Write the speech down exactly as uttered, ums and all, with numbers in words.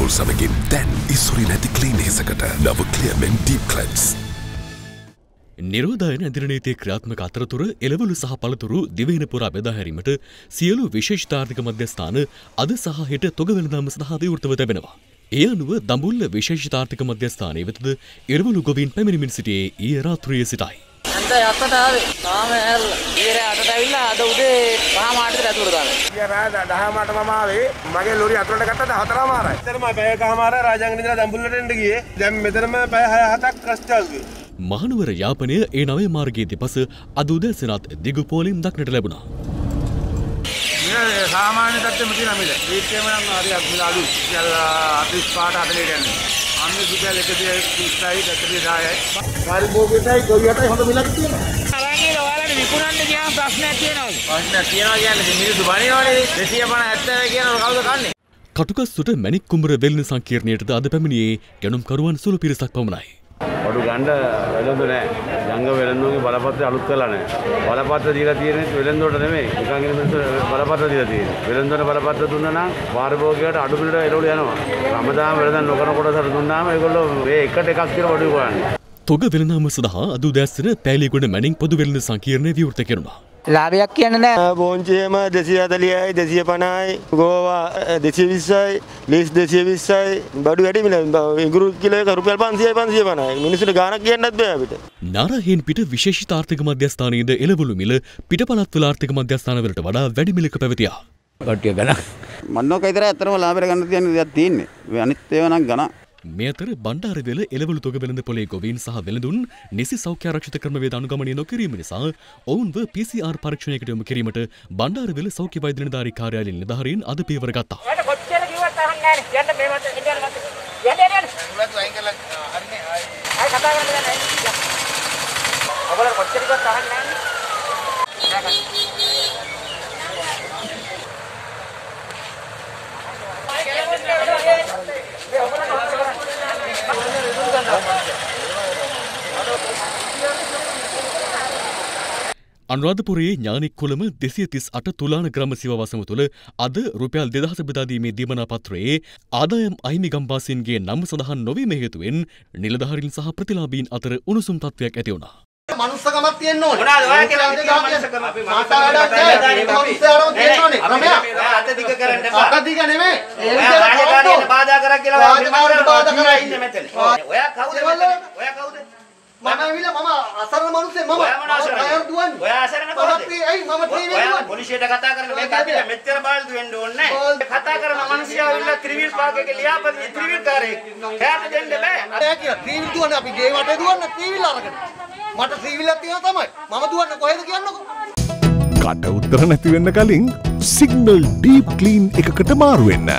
alcohol samagin then isuri nathi clean hesakata Nava Clear Men Deep Cleanse නිරෝධායන ඇදිරණීතිය ක්‍රියාත්මක අතරතුර එළවලු සහ පළතුරු දිවයින පුරා බෙදා හැරීමට සියලු විශේෂ ආර්ථික මධ්‍යස්ථාන අද සහ හෙට තොග වෙළඳාම සඳහා විවෘතව තිබෙනවා. ඒ අනුව දඹුල්ල විශේෂ ආර්ථික මධ්‍යස්ථානයේ වෙතද එළවලු ගොවීන් පැමිණීමෙන් සිටියේ ඊයේ රාත්‍රියේ සිටයි. අද යටට ආවේ. තාම ඇරලා. ඊයේ රාත්‍රට ඇවිල්ලා අද උදේ පහමාරට ඇතුළට ගාන. ඊයේ රාත්‍ර දහමාරට මම ආවේ. මගේ ලෝරිය අතුලට ගත්තද හතරමාරයි. ඉතින් මම පැයකමාරයි රාජාංගනේ ඉඳලා දඹුල්ලට එන්න ගියේ. දැන් මෙතනම පැය හය හතක් කෂ්ට ආවේ. महानुवर यापने ए नवे मार्गे दिपस अदूदे सिनात दिगु पोलिम दक्नट लबुना ये सामान्य तत्व मिल ना मिले इसके में हम अभी मिला लू चल अभी स्पाट आदमी डन हमने सुबह लेके दिया दूसरा ही तत्व रहा है गाड़ी वो बेटा कोई आता है हम तो मिला के आवाज वाला ने विपुरण ने क्या प्रश्न किया ना प्रश्न किया ना यार मेरी दुबारा वाले जैसे अपन आता है कि ना गांव तो करने कटुकसुट मैनिक कुंबर वेलन संकीर्णයට අද පැමිණියේ ගණුම් කරුවන් සුළු පිරිසක් පමණයි अड़ू गंड वेलोदे जंग वेलो बलपात्र अलुलाने बलपात्र दीरा तीर वेलोटे में बलपात्र दीरा तीर वेलोटे बलपात्र तुंदना वारबोगे अड़क एलोड़ान रमदा वेदा नौकर सर इकट्ठे ओडूँ तोग वेलनाम सदा अदू दासन तैलीगुण मैनिंग पदु वेलन संकीर्ण व्यूर्त किरणा लाभයක් කියන්නේ බෝන්චේම දෙසිය හතලිහයි දෙසිය පනහයි ගෝවා දෙසිය විස්සයි ලීස් දෙසිය විස්සයි බඩු වැඩි මිල ඉඟුරු කිලෝ එක රුපියල් පන්සියයි පන්සිය පනහයි මිනිස්සුන්ට ගාණක් කියන්නත් බෑ අපිට නාරහේන් පිට විශේෂිත ආර්ථික මධ්‍යස්ථානයේද එළවලු මිල පිටපලත් වල ආර්ථික මධ්‍යස්ථාන වලට වඩා වැඩි මිලක පැවතියා කට්ටිය ගණන් මන්නෝ කයිතරයි අතරම ලාභයට ගන්න තියෙන දේවල් තියෙන්නේ අනිත් ඒවා නම් ගණන් මේ අතර බණ්ඩාරවල එළවලු තොග වෙළඳ පොලේ ගොවීන් සහ වෙළඳුන් නිසි සෞඛ්‍ය ආරක්ෂිත ක්‍රමවේද අනුගමනය නොකිරීම නිසා ඔවුන්ව P C R පරීක්ෂණයකට යොමු කිරීමට බණ්ඩාරවල සෞඛ්‍ය වෛද්‍ය නිලධාරී කාර්යාලය නිලධාරීන් අද පියවර ගත්තා. මට කොච්චර කිව්වත් අහන්නේ නැහැ. යන්න මේ මත එන්න මත. යන්න යන්න. මුලත් වයින් කරලා හරිනේ. ආයි කතා කරන්න දෙන්නේ නැහැ. ඔබලා කොච්චර කිව්වත් අහන්නේ නැහැ. අනුරාධපුරයේ ඥානික් කුලම දෙසිය තිස් අට තුලාන ග්‍රාම සිවවසම තුළ අද රුපියල් දෙදහස බෙදා දීමේ දීමනා පත්‍රයේ ආදායම් අහිමිගම්වාසීන්ගේ නම සඳහන් නොවීම හේතුවෙන් නිලධාරීන් සහ ප්‍රතිලාභීන් අතර උණුසුම් තත්ත්වයක් ඇති වුණා. මනුස්සකමක් තියෙන්න ඕනේ. මොනවාද ඔයා කියලා මනුස්සකම අපි මාතාවඩක් නෑ. මනුස්සයාරම තියෙන්න ඕනේ. ක්‍රමයක්. අත දිග කරන්න එපා. අත දිග නෙමෙයි. ඔයා රාජකාරියට බාධා කරා කියලා රාජකාරියට බාධා කරා ඉන්නේ මෙතන. ඔයා කවුද මෙතන? ඔයා කවුද? මම ඇවිල්ලා මම අසරණ මිනිස්සේ මම. ඔයා දුවන්නේ. ඔයා අසරණ කොහොමද? ඇයි මම ත්‍රිවිල් දුවන්නේ? පොලිසියට කතා කරන්න මේක අපිට මෙච්චර බාල්දු වෙන්න ඕනේ නෑ. කතා කරන මිනිස්සු ඇවිල්ලා ත්‍රිවිල් පාකේක ලියාපදින් ත්‍රිවිල් කාරේ. කෑම දෙන්න බෑ. අර කියලා ත්‍රිවිල් දුවන්නේ අපි ගේ වටේ දුවන්නේ ත්‍රිවිල් අරගෙන. මට ත්‍රිවිල්ලක් තියෙනවා තමයි. මම දුවන්නේ කොහෙද කියන්නකෝ. කට උතර නැති වෙන්න කලින් සිග්නල් ඩීප් ක්ලීන් එකකට මාරු වෙන්න.